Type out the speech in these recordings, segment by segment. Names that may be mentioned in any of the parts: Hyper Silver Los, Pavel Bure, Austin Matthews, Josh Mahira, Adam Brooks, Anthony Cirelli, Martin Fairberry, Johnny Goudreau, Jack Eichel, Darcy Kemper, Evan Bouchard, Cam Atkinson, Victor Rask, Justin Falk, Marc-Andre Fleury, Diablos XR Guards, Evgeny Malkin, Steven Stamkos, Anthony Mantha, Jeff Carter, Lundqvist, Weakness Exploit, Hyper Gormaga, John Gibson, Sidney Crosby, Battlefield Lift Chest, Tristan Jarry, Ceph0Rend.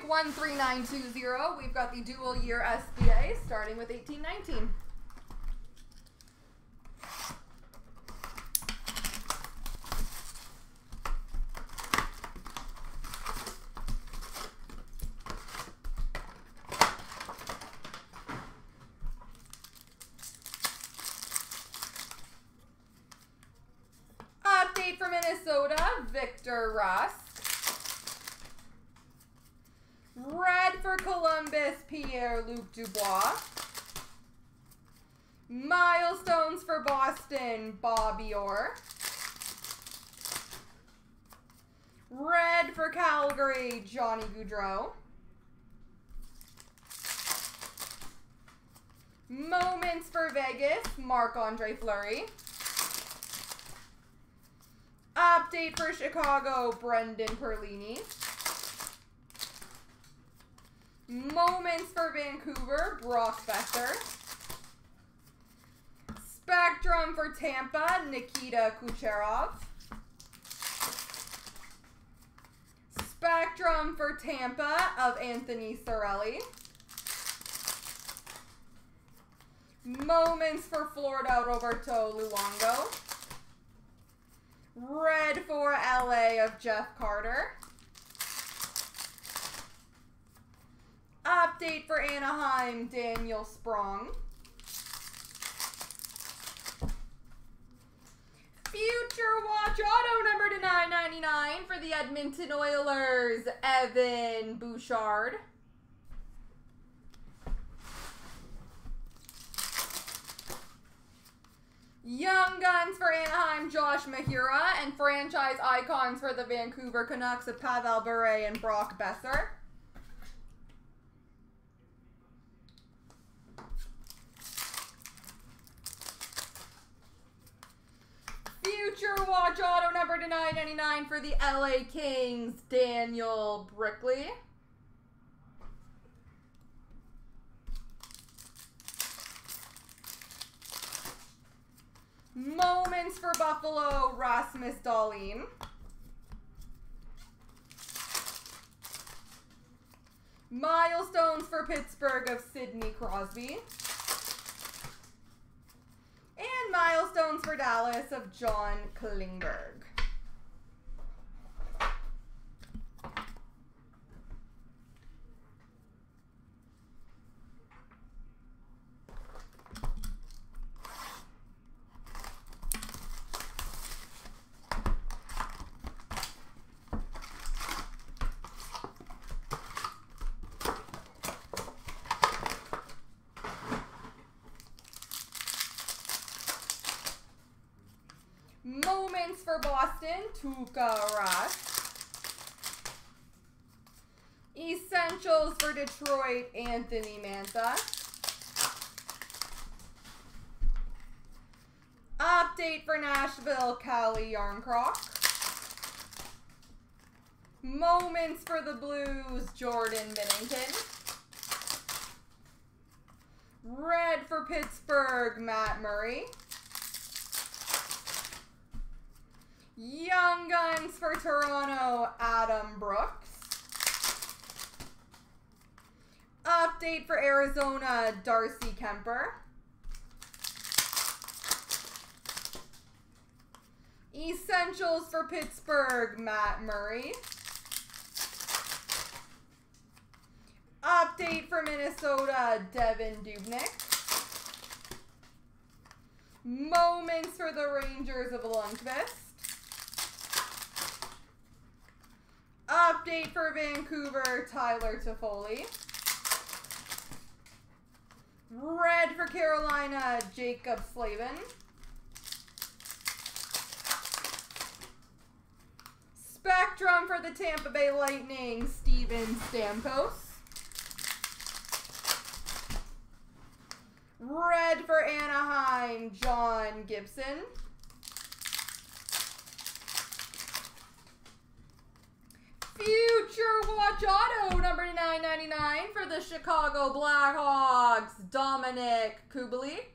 break 13920. We've got the dual year SBA starting with 18-19. Update for Minnesota, Victor Rask. Red for Columbus, Pierre-Luc Dubois. Milestones for Boston, Bobby Orr. Red for Calgary, Johnny Goudreau. Moments for Vegas, Marc-Andre Fleury. Update for Chicago, Brendan Perlini. Moments for Vancouver, Brock Boeser. Spectrum for Tampa, Nikita Kucherov. Spectrum for Tampa of Anthony Cirelli. Moments for Florida, Roberto Luongo. Red for LA of Jeff Carter. Update for Anaheim, Daniel Sprong. Future Watch Auto number to 999 for the Edmonton Oilers, Evan Bouchard. Young Guns for Anaheim, Josh Mahira. And Franchise Icons for the Vancouver Canucks of Pavel Bure and Brock Boeser. Future Watch Auto number to 999 for the LA Kings, Daniel Brickley. Moments for Buffalo, Rasmus Dahlin. Milestones for Pittsburgh of Sidney Crosby. And Milestones for Dallas of John Klingberg. Moments for Boston, Tuukka Rask. Essentials for Detroit, Anthony Mantha. Update for Nashville, Callie Yarncrock. Moments for the Blues, Jordan Bennington. Red for Pittsburgh, Matt Murray. Young Guns for Toronto, Adam Brooks. Update for Arizona, Darcy Kemper. Essentials for Pittsburgh, Matt Murray. Update for Minnesota, Devan Dubnyk. Moments for the Rangers of Lundqvist. Update for Vancouver, Tyler Toffoli. Red for Carolina, Jacob Slavin. Spectrum for the Tampa Bay Lightning, Steven Stamkos. Red for Anaheim, John Gibson. Future Watch Auto number 999 for the Chicago Blackhawks, Dominic Kubalik.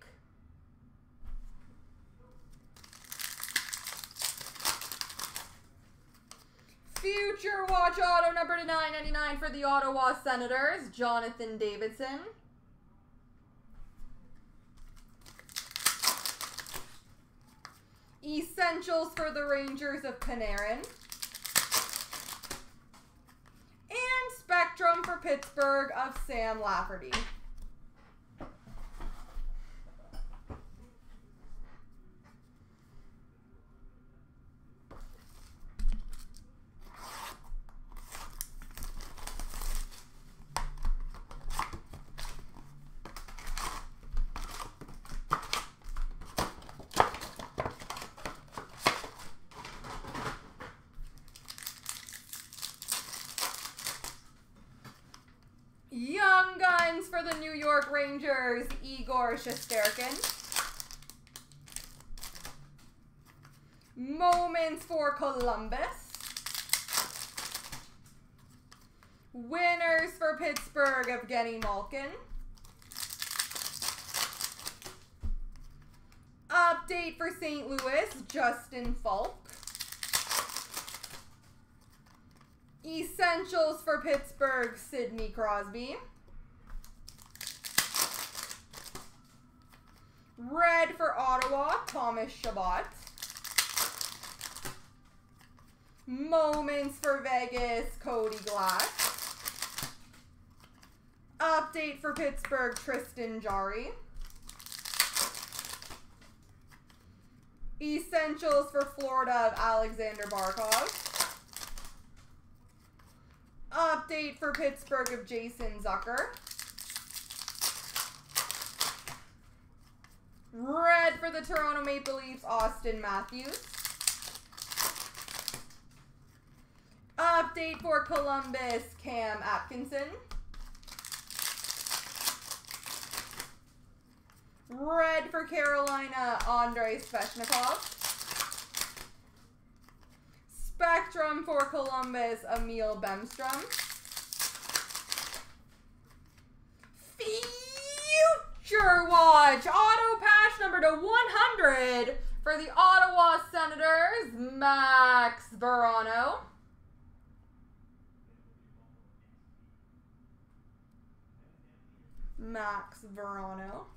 Future Watch Auto number to 999 for the Ottawa Senators, Jonathan Davidson. Essentials for the Rangers of Panarin. And Spectrum for Pittsburgh of Sam Lafferty. For the New York Rangers, Igor Shesterkin. Moments for Columbus. Winners for Pittsburgh, Evgeny Malkin. Update for St. Louis, Justin Falk. Essentials for Pittsburgh, Sidney Crosby. Red for Ottawa, Thomas Chabot. Moments for Vegas, Cody Glass. Update for Pittsburgh, Tristan Jarry. Essentials for Florida, Alexander Barkov. Update for Pittsburgh of Jason Zucker. Red for the Toronto Maple Leafs, Austin Matthews. Update for Columbus, Cam Atkinson. Red for Carolina, Andrei Svechnikov. Spectrum for Columbus, Emil Bemstrom. Future Watch Auto patch number to 100 for the Ottawa Senators, Max Verano. Max Verano.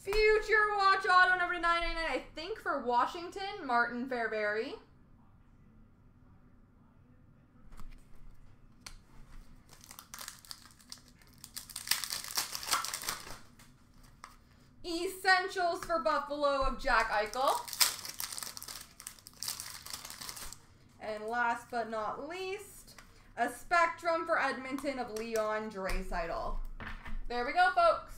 Future Watch Auto number to 999, I think for Washington, Martin Fairberry. Essentials for Buffalo of Jack Eichel. And last but not least, a Spectrum for Edmonton of Leon Draisaitl. There we go, folks.